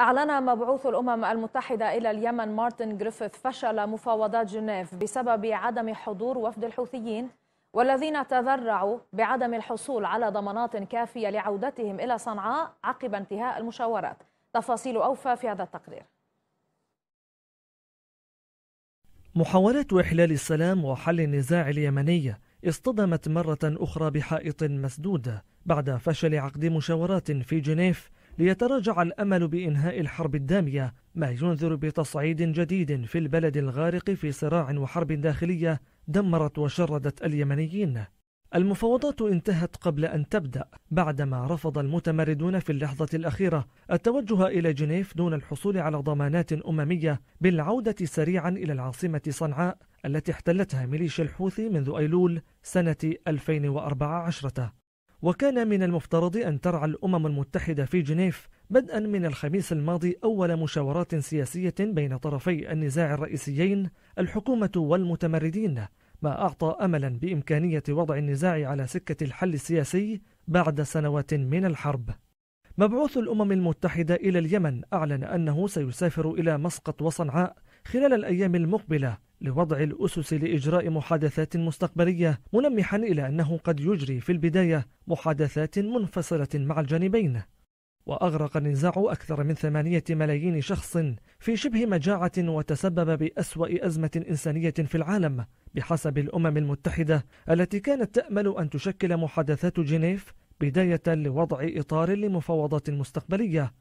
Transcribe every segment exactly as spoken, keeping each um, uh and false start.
أعلن مبعوث الأمم المتحدة إلى اليمن مارتن جريفيث فشل مفاوضات جنيف بسبب عدم حضور وفد الحوثيين والذين تذرعوا بعدم الحصول على ضمانات كافية لعودتهم إلى صنعاء عقب انتهاء المشاورات. تفاصيل أوفى في هذا التقرير. محاولات إحلال السلام وحل النزاع اليمني اصطدمت مرة أخرى بحائط مسدود بعد فشل عقد مشاورات في جنيف، ليتراجع الأمل بإنهاء الحرب الدامية، ما ينذر بتصعيد جديد في البلد الغارق في صراع وحرب داخلية دمرت وشردت اليمنيين. المفاوضات انتهت قبل أن تبدأ بعدما رفض المتمردون في اللحظة الأخيرة التوجه إلى جنيف دون الحصول على ضمانات أممية بالعودة سريعا إلى العاصمة صنعاء التي احتلتها ميليشيا الحوثي منذ أيلول سنة ألفين وأربعة عشر. وكان من المفترض أن ترعى الأمم المتحدة في جنيف بدءا من الخميس الماضي أول مشاورات سياسية بين طرفي النزاع الرئيسيين الحكومة والمتمردين، ما أعطى أملا بإمكانية وضع النزاع على سكة الحل السياسي بعد سنوات من الحرب. مبعوث الأمم المتحدة إلى اليمن أعلن أنه سيسافر إلى مسقط وصنعاء خلال الأيام المقبلة لوضع الأسس لإجراء محادثات مستقبلية، ملمحا إلى أنه قد يجري في البداية محادثات منفصلة مع الجانبين. وأغرق النزاع أكثر من ثمانية ملايين شخص في شبه مجاعة وتسبب بأسوأ أزمة إنسانية في العالم بحسب الأمم المتحدة، التي كانت تأمل أن تشكل محادثات جنيف بداية لوضع إطار لمفاوضات مستقبلية.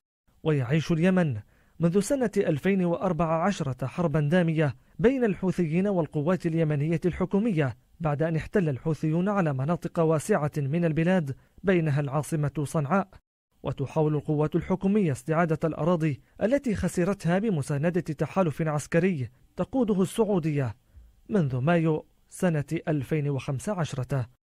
ويعيش اليمن منذ سنة ألفين وأربعة عشر حربا دامية بين الحوثيين والقوات اليمنية الحكومية بعد أن احتل الحوثيون على مناطق واسعة من البلاد بينها العاصمة صنعاء، وتحاول القوات الحكومية استعادة الأراضي التي خسرتها بمساندة تحالف عسكري تقوده السعودية منذ مايو سنة ألفين وخمسة عشر.